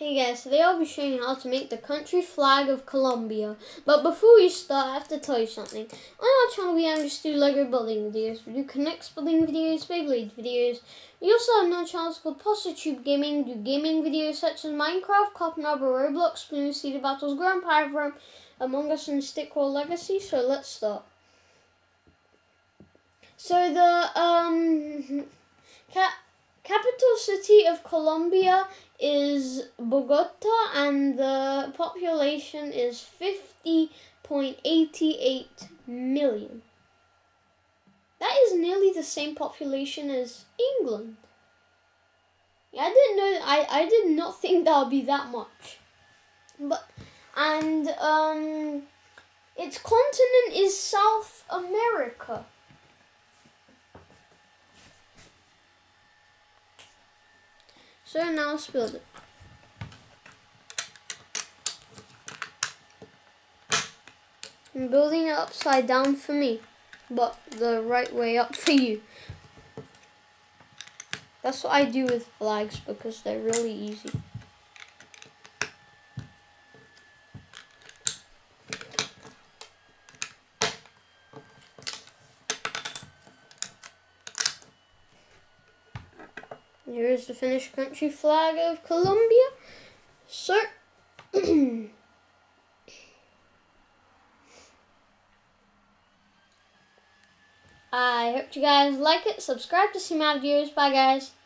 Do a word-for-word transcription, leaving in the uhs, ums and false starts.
Hey guys, today I'll be showing you how to make the country flag of Colombia. But before we start, I have to tell you something. On our channel, we have just do Lego building videos. We do K'Nex building videos, Beyblade videos. We also have another channel called Parsatube Gaming. Do gaming videos such as Minecraft, Cops n Robbers, Roblox, Bloons T D Battles, Grand Pyro, Among Us, and Stick War Legacy. So let's start. So the um cat. Capital city of Colombia is Bogota, and the population is fifty point eight eight million. That is nearly the same population as England. Yeah, I didn't know. I I did not think that would be that much. But and um, its continent is South America. So now let's build it. I'm building it upside down for me, but the right way up for you. That's what I do with flags because they're really easy. Here is the finished country flag of Colombia. So, I hope you guys like it. Subscribe to see my videos. Bye, guys.